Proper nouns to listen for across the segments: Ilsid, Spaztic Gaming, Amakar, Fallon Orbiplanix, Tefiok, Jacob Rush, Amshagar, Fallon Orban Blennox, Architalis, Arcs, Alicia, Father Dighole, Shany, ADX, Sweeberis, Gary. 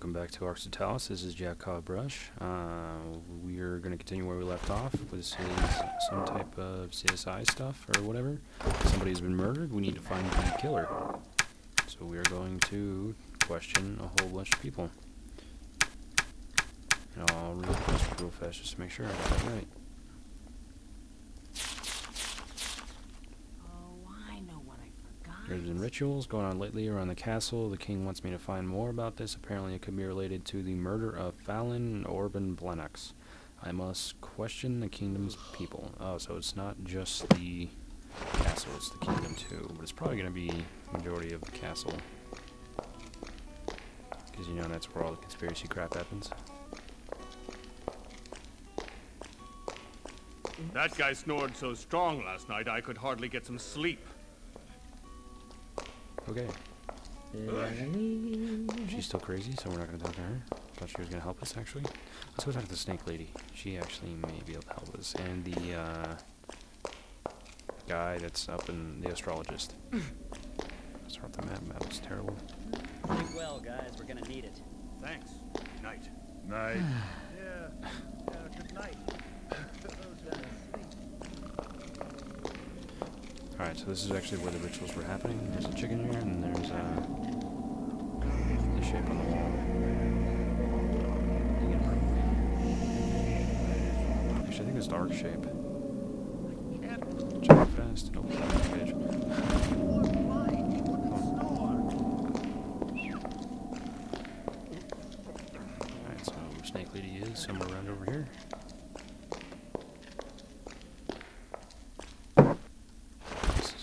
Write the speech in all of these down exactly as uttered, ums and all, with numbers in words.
welcome back to Architalis. This is Jacob Rush. Uh, we're going to continue where we left off. This is some type of C S I stuff or whatever. Somebody's been murdered. We need to find the killer. So we are going to question a whole bunch of people. And I'll read this real fast just to make sure I got that right. There's been rituals going on lately around the castle. The king wants me to find more about this. Apparently it could be related to the murder of Fallon Orban Blennox. I must question the kingdom's people. Oh, so it's not just the castle, it's the kingdom too. But it's probably going to be the majority of the castle. Because you know that's where all the conspiracy crap happens. That guy snored so strong last night I could hardly get some sleep. Okay. She's still crazy, so we're not going to talk to her. Thought she was going to help us, actually. Let's go talk to the snake lady. She actually may be able to help us. And the uh, guy that's up in the astrologist. Sorry about the map. Map was terrible. Sleep well, guys. We're going to need it. Thanks. Night. Night. Yeah. Yeah. Good night. Alright, so this is actually where the rituals were happening. There's a chicken here, and there's uh, the shape on the wall. Actually, I think it's the arc shape. Check it fast. Nope, not that page. Alright, so Snake Lady is somewhere around over here.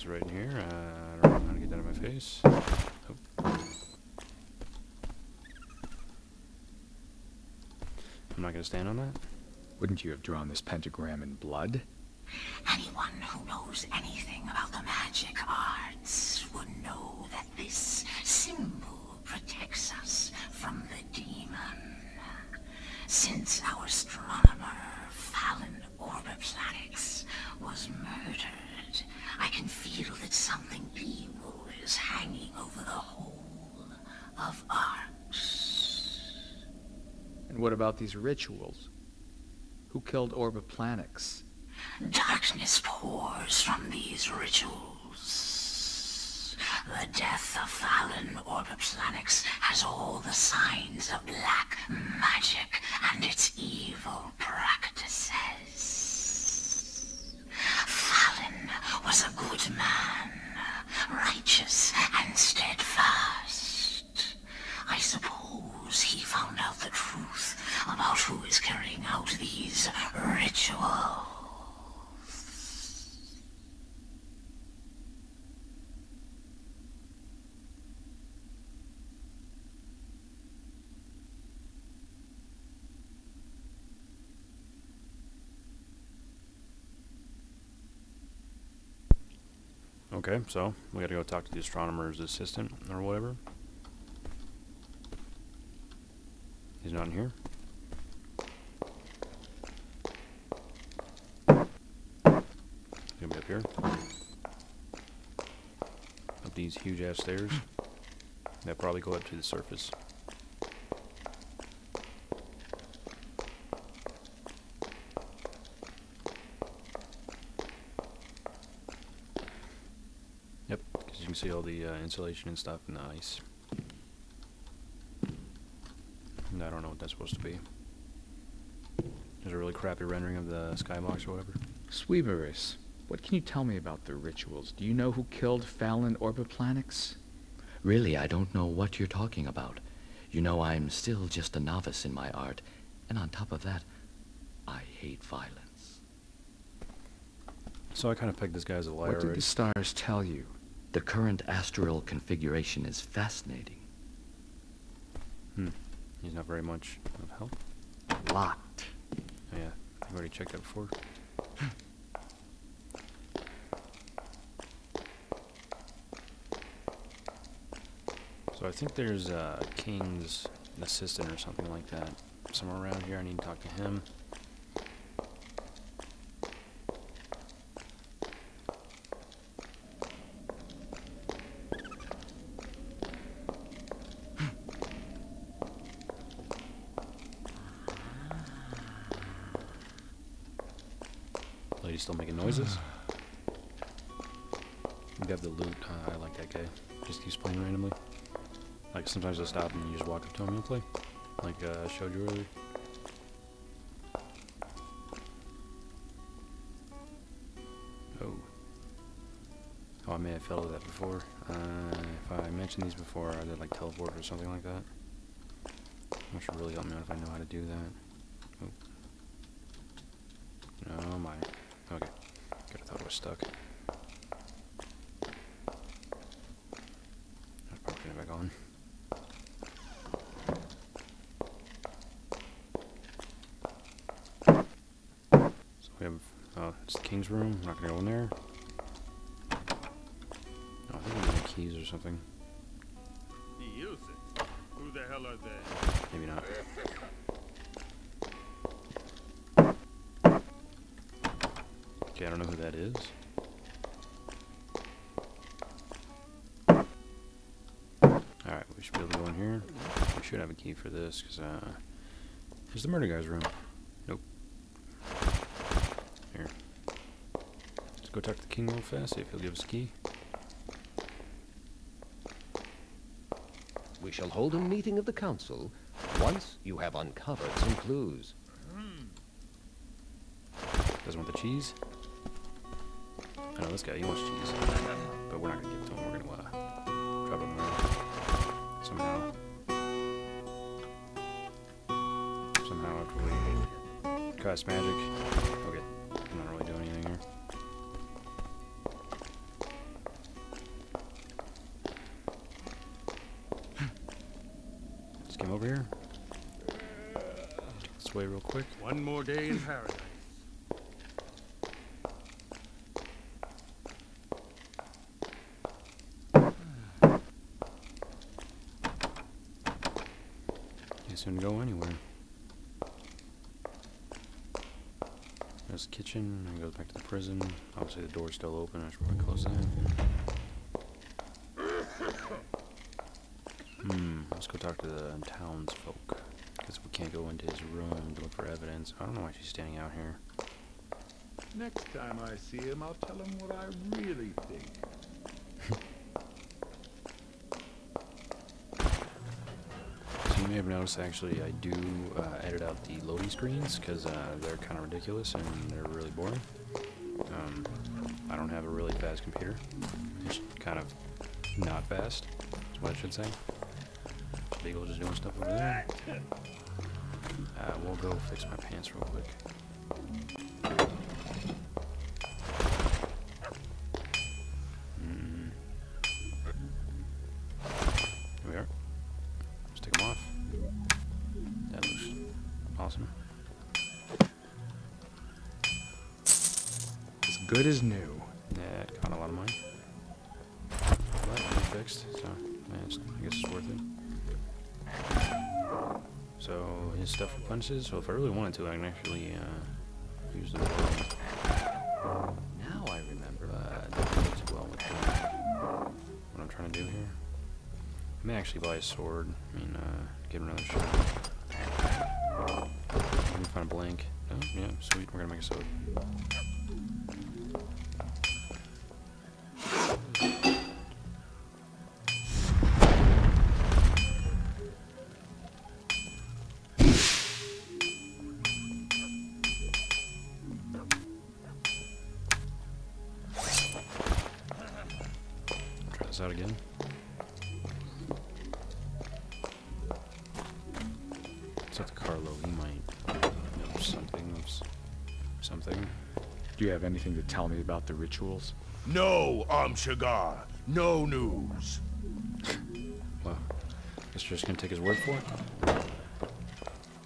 Right in here. Uh, I don't know how to get that out of my face. Nope. I'm not going to stand on that. Wouldn't you have drawn this pentagram in blood? Anyone who knows anything about the magic arts would know that this symbol protects us from the demon. Since our astronomer, Fallon Orbiplanix, was murdered, I can feel that something evil is hanging over the whole of Arcs. And what about these rituals? Who killed Orbiplanix? Darkness pours from these rituals. The death of Fallon Orbiplanix has all the signs of black magic and its evil practices. Fallon was a good man, righteous and steadfast. I suppose he found out the truth about who is carrying out these rituals. Okay, so we gotta go talk to the astronomer's assistant or whatever. He's not in here. He's gonna be up here. Up these huge ass stairs. That probably go up to the surface. See all the uh, insulation and stuff and the ice. And I don't know what that's supposed to be. There's a really crappy rendering of the skybox or whatever. Sweeberis, what can you tell me about the rituals? Do you know who killed Fallon Orbiplanix? Really, I don't know what you're talking about. You know, I'm still just a novice in my art, and on top of that, I hate violence. So I kind of pegged this guy as a liar. What did the stars tell you? The current astral configuration is fascinating. Hmm. He's not very much of help. Locked. Oh, yeah, I've already checked that before. So I think there's uh, King's assistant or something like that. Somewhere around here, I need to talk to him. still making noises. Grab the loot. Uh, I like that guy. Just keeps playing randomly. Like, sometimes I stop and you just walk up to him and play. Like uh, I showed you earlier. Oh. Oh, I may have failed at that before. Uh, if I mentioned these before, I did like teleport or something like that. That should really help me out if I know how to do that. Oh. No, my. Okay. Good, I thought it was stuck. King's room. I'm not gonna go in there. Oh, I think I need keys or something. Ilsid. Who the hell are they? Maybe not. Okay, I don't know who that is. Alright, we should be able to go in here. We should have a key for this, because, uh, here's the murder guy's room. Go talk to the king real fast, see if he'll give us a key. We shall hold a meeting of the council once you have uncovered some clues. Doesn't want the cheese? I know this guy, he wants cheese. But we're not going to give it to him, we're going to uh, drop him around somehow. Somehow after we cast magic. Okay, I'm not really doing anything here. Over here. Take this way real quick. One more day in paradise. Guess I didn't go anywhere. There's the kitchen. I go back to the prison. Obviously the door's still open. I should probably close that. Hmm, let's go talk to the townsfolk, because we can't go into his room to look for evidence. I don't know why she's standing out here. Next time I see him, I'll tell him what I really think. So you may have noticed, actually, I do uh, edit out the loading screens, because uh, they're kind of ridiculous and they're really boring. Um, I don't have a really fast computer. It's kind of not fast, is what I should say. Dighole just doing stuff over there. Uh, we'll go fix my pants real quick. Mm. Here we are. Let's take them off. That looks awesome. As good as new. Yeah, it caught a lot of money. Well, that one fixed, so yeah, it's, I guess it's worth it. So his stuff punches, so if I really wanted to, I can actually uh, use the roll. Now I remember uh, that works well with uh, what I'm trying to do here. I may actually buy a sword, I mean, uh, give him another shot. Let me find a blank. Oh, yeah, sweet, we're gonna make a sword. Out again. It's not the Carlo, he might know something of something. Do you have anything to tell me about the rituals? No, Amshagar. No news. Well, I guess you're just gonna take his word for it.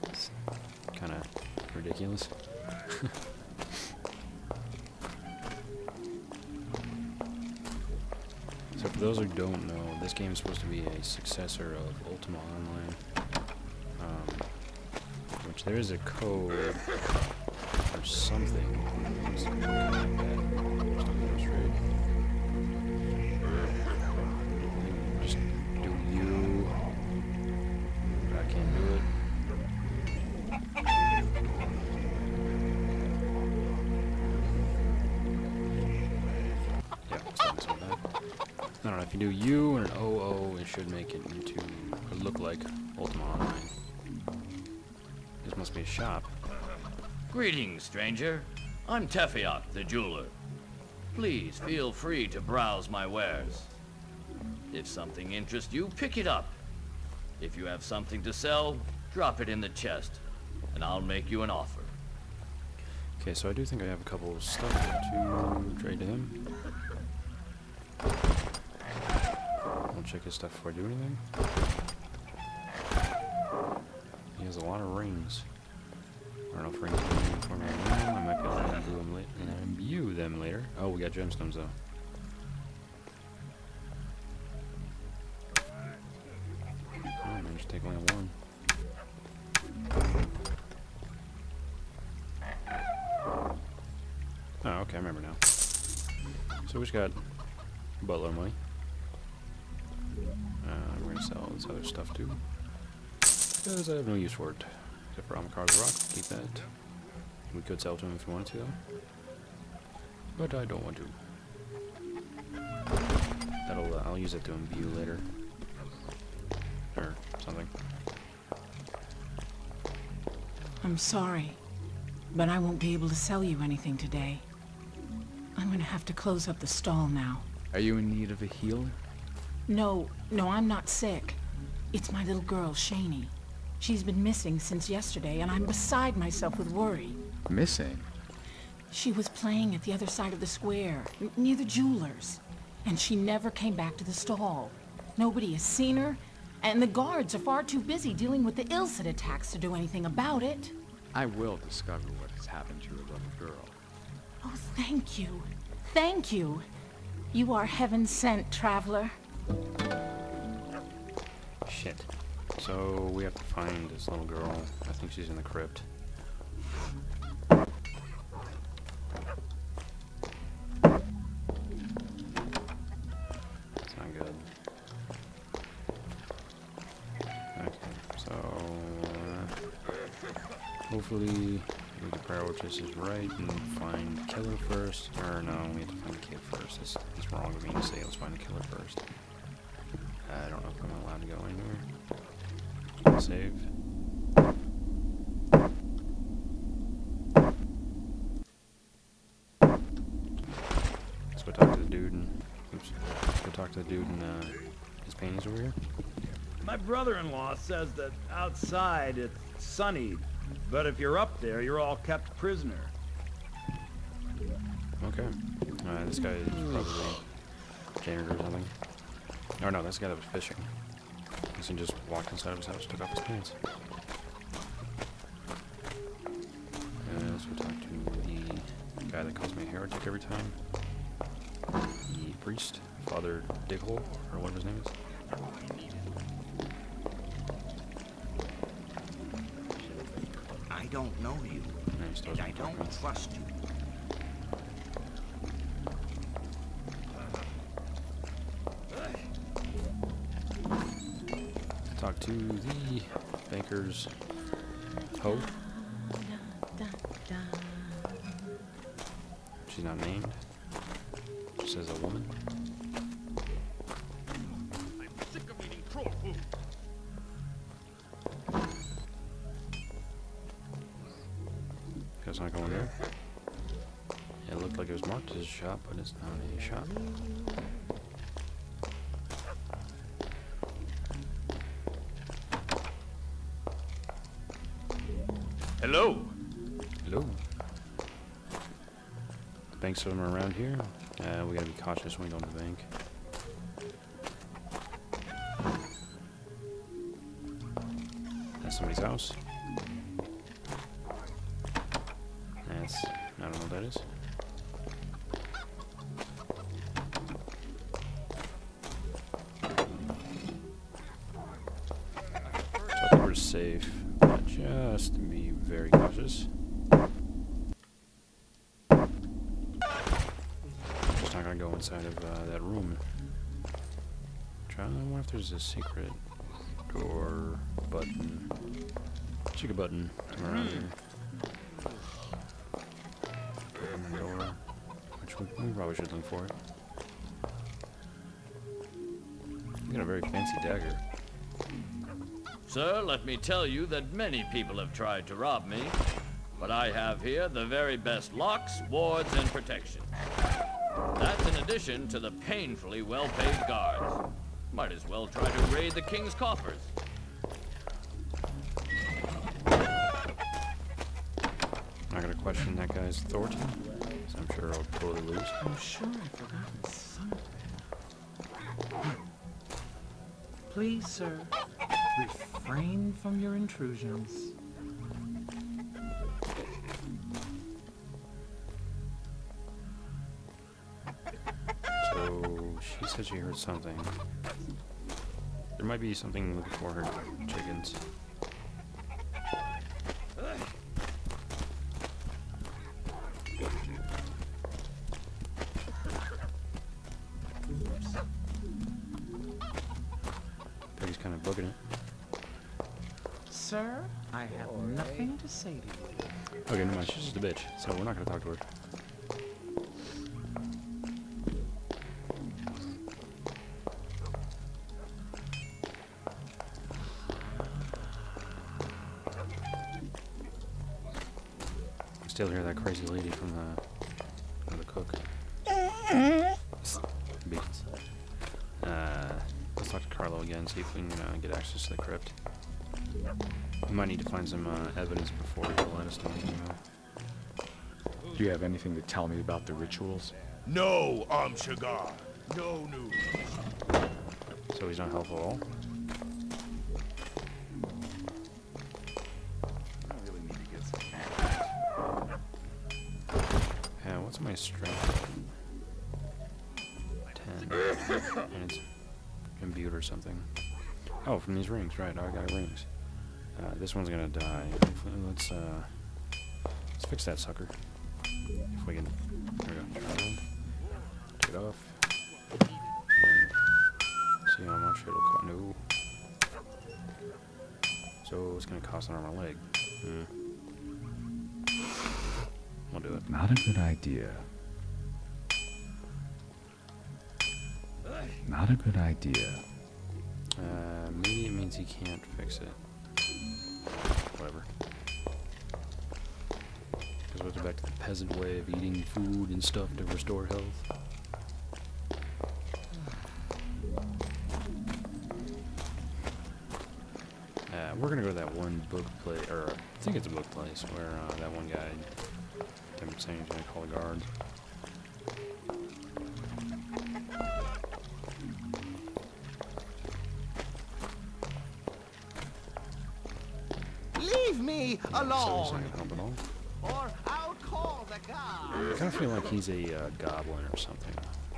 It's kinda ridiculous. So for those who don't know, this game is supposed to be a successor of Ultima Online, um, which there is a code or something. something like that. Just do you. I can't do it. can do U and an O O, it should make it into what it look like Ultima Online. This must be a shop. Greetings, stranger. I'm Tefiok, the jeweler. Please feel free to browse my wares. If something interests you, pick it up. If you have something to sell, drop it in the chest, and I'll make you an offer. Okay, so I do think I have a couple of stuff to trade to him. I'll check his stuff before I do anything. He has a lot of rings. I don't know if rings are going for me right now. I might be able to imbue them, la imbue them later. Oh, we got gemstones though. I'm gonna just take only one. Oh, okay, I remember now. So we just got a buttload of money. Uh, we're gonna sell this other stuff too, because I have no use for it. Except for Amakar's Rock, keep that. We could sell to him if we wanted to, though. But I don't want to. That'll, uh, I'll use it to imbue later. Or something. I'm sorry, but I won't be able to sell you anything today. I'm gonna have to close up the stall now. Are you in need of a healer? No, no, I'm not sick. It's my little girl, Shany. She's been missing since yesterday, and I'm beside myself with worry. Missing? She was playing at the other side of the square, near the jeweler's. And she never came back to the stall. Nobody has seen her, and the guards are far too busy dealing with the Ilsid attacks to do anything about it. I will discover what has happened to your little girl. Oh, thank you. Thank you. You are heaven-sent, traveler. Shit. So we have to find this little girl. I think she's in the crypt. That's not good. Okay, so uh, hopefully we do the prayer witches is right and find the killer first. Or no, we have to find the kid first. It's, it's wrong of me to say let's find the killer first. I don't know if I'm allowed to go anywhere. Save. Let's go talk to the dude and... Oops. Let's go talk to the dude and, uh, his paintings over here. My brother-in-law says that outside it's sunny, but if you're up there, you're all kept prisoner. Okay. Uh, this guy is probably a janitor or something. Oh no, that's the guy that was fishing. And just walked inside of his house, took off his pants. And I also talked to the guy that calls me a heretic every time. The priest, Father Dighole, or whatever his name is. I don't know you, and I don't talking. trust you. Talk to the banker's hoe. She's not named. She says a woman. I'm sick of eating troll food. That's not going there. It looked like it was marked as a shop, but it's not a shop. Hello. Hello. The banks of them are around here. Uh, we gotta be cautious when we go to the bank. That's somebody's house. That's. I don't know what that is. So I think we're safe. Just be very cautious. I'm just not gonna go inside of uh, that room. Try. I wonder if there's a secret door button. Check a button. Come around here. Open the door. Which we probably should look for it. You got a very fancy dagger. Sir, let me tell you that many people have tried to rob me, but I have here the very best locks, wards, and protection. That's in addition to the painfully well-paid guards. Might as well try to raid the king's coffers. I'm not gonna question that guy's authority, because I'm sure I'll totally lose. I'm sure I forgot something. Please, sir, refrain from your intrusions. So, she said she heard something. There might be something looking for her chickens. Okay, never mind, she's just a bitch, so we're not gonna talk to her. I still hear that crazy lady from the, from the cook. Uh, let's talk to Carlo again, see if we can uh, get access to the crypt. We might need to find some uh, evidence before we let us know. Do you have anything to tell me about the rituals? No, Amshagar. No news. So he's not helpful at all? I really need to get some facts. Yeah, what's my strength? ten. And it's imbued or something. Oh, from these rings, right. I got rings. Uh, this one's gonna die. Let's uh, let's fix that sucker. If we can, there we go. Take it off. See how much it'll cost. No. So it's gonna cost an arm and a leg. Mm. We'll do it. Not a good idea. Not a good idea. Uh, maybe it means he can't fix it. Whatever. Because we'll go back to the peasant way of eating food and stuff to restore health. Uh, we're gonna go to that one book place, or I think it's a book place, where uh, that one guy kept saying he's gonna call the guards. Alone, or I'll call the guard. I kind of feel like he's a uh, goblin or something.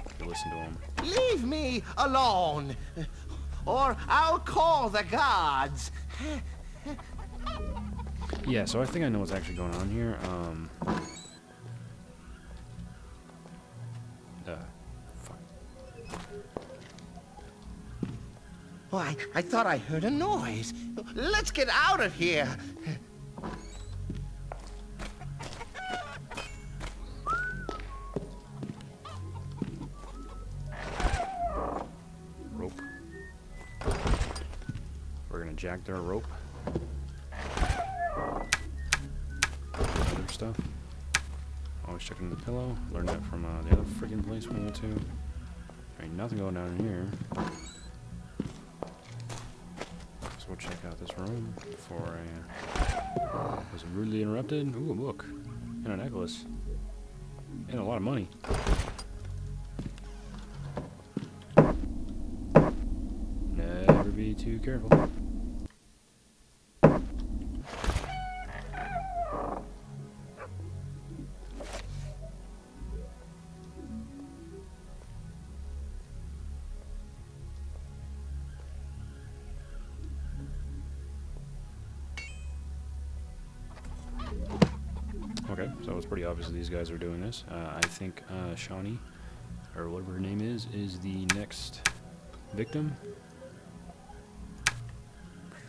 If you listen to him. Leave me alone, or I'll call the guards. Yeah, so I think I know what's actually going on here. Um. Uh, fuck. Oh, I, I thought I heard a noise. Let's get out of here. Jack their rope. Other stuff. Always checking the pillow. Learned that from uh, the other freaking place we went to. Ain't nothing going on in here. So we'll check out this room before I uh, was rudely interrupted. Ooh, a book. And a necklace. And a lot of money. Never be too careful. Pretty obvious these guys are doing this. Uh, I think uh, Shany, or whatever her name is, is the next victim.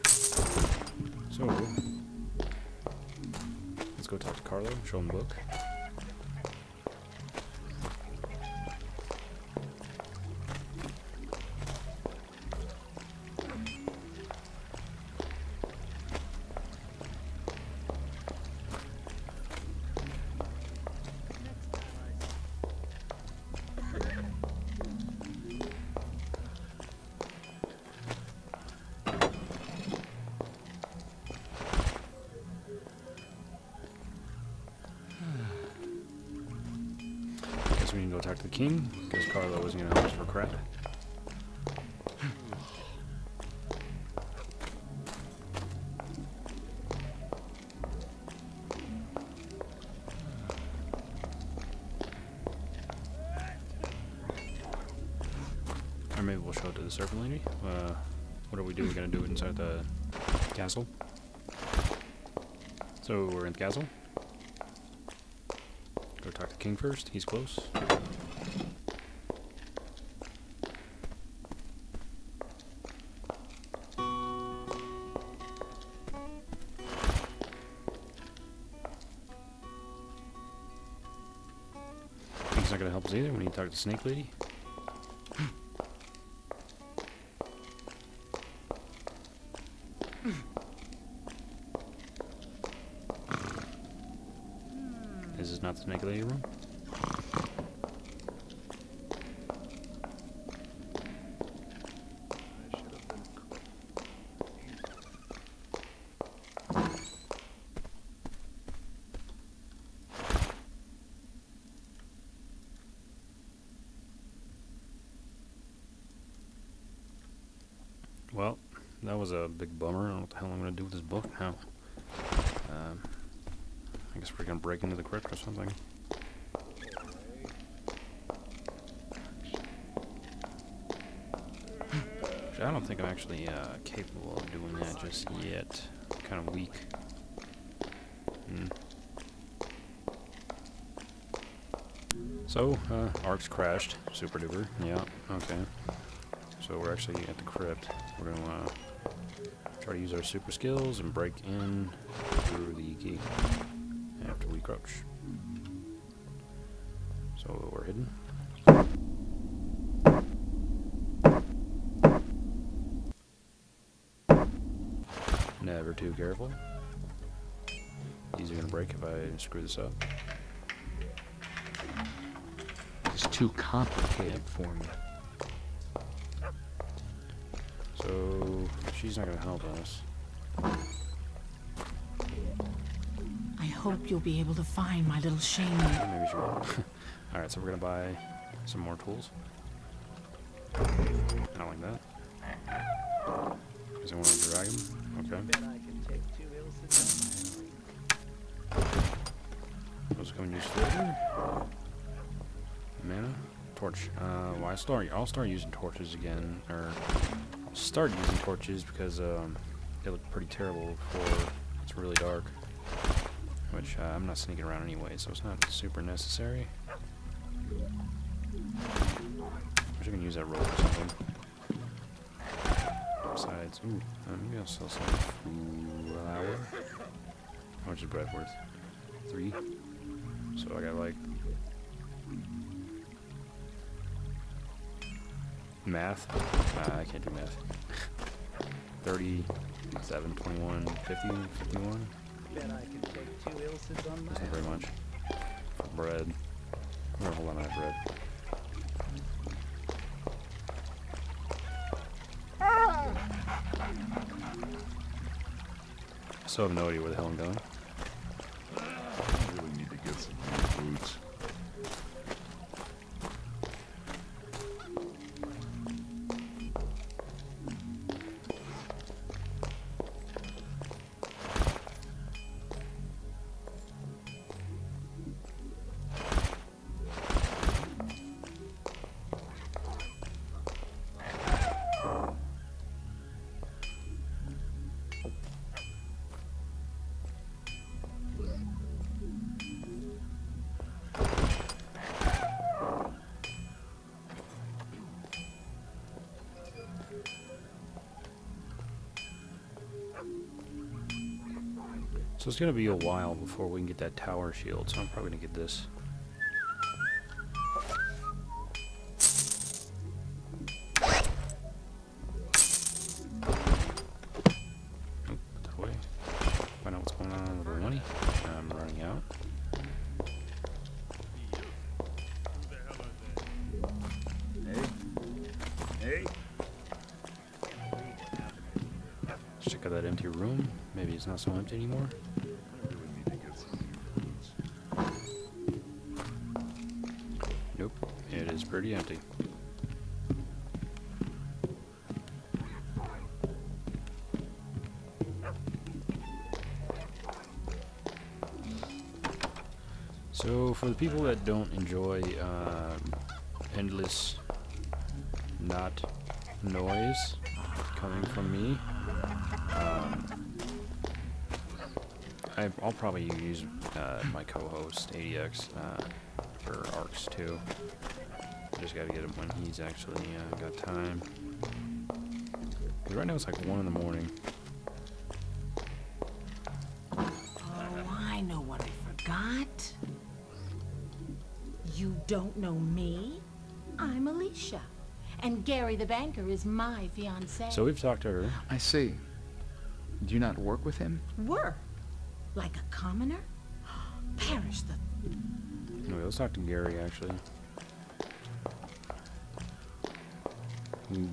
So, let's go talk to Carlo, show him the book. go talk to the king, because Carlo wasn't going to help us for crap. Or maybe we'll show it to the serpent lady. Uh, what are we doing? We're going to do it inside the castle. So we're in the castle. Go talk to the king first. He's close. He's not going to help us either. We need to talk to the snake lady. Not the snake lady room. Well, that was a big bummer. I don't know what the hell I'm gonna do with this book now. Um, I guess we're gonna break into the crypt or something. I don't think I'm actually uh, capable of doing that just yet. I'm kind of weak. Mm. So, uh, Arcs crashed. Super duper. Yeah, okay. So we're actually at the crypt. We're gonna uh, try to use our super skills and break in through the key. After we crouch. So we're hidden. Never too careful. These are gonna break if I screw this up. It's too complicated for me. So she's not gonna help us. I hope you'll be able to find my little Shany. Maybe she will. Alright, so we're gonna buy some more tools. I don't like that. Because I want to drag him. Okay. Let's come and use torches. Mana? Torch. Uh, well, I'll start, I'll start using torches again. Or, I'll start using torches because um, they look pretty terrible before it's really dark. Which, uh, I'm not sneaking around anyway, so it's not super necessary. I can use that rope or something. Besides, ooh, uh, maybe I'll sell some flour. How much is bread worth? Three. So I got like... Math? Uh, I can't do math. thirty, seven, twenty-one, fifty, fifty-one. Then I can take two Ilsids on my That's not very much. Bread. I'm gonna hold on to that bread. I still have no idea where the hell I'm going. I really need to get some new boots. So it's gonna be a while before we can get that tower shield, so I'm probably gonna get this. Oh, put that away. Find out what's going on with our money. I'm running out. Hey. Hey. Let's check out that empty room. Maybe it's not so empty anymore. Nope. pretty empty. So for the people that don't enjoy uh, endless not noise coming from me, um, I, I'll probably use uh, my co-host A D X uh, for Arcs too. I just gotta get him when he's actually uh, got time. But right now it's like one in the morning. You don't know me? I'm Alicia, and Gary the banker is my fiancé. So we've talked to her. I see. Do you not work with him? Work? Like a commoner? Perish the... Anyway, let's talk to Gary, actually.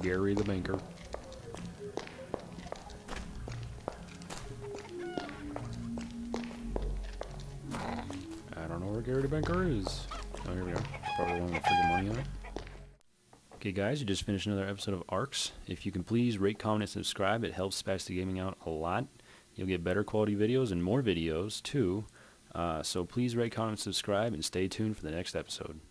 Gary the banker. I don't know where Gary the banker is. Oh, here we are. Probably won't figure the money out. Okay, guys, you just finished another episode of Arcs. If you can please rate, comment, and subscribe, it helps Spaztic Gaming out a lot. You'll get better quality videos and more videos, too. Uh, so please rate, comment, and subscribe, and stay tuned for the next episode.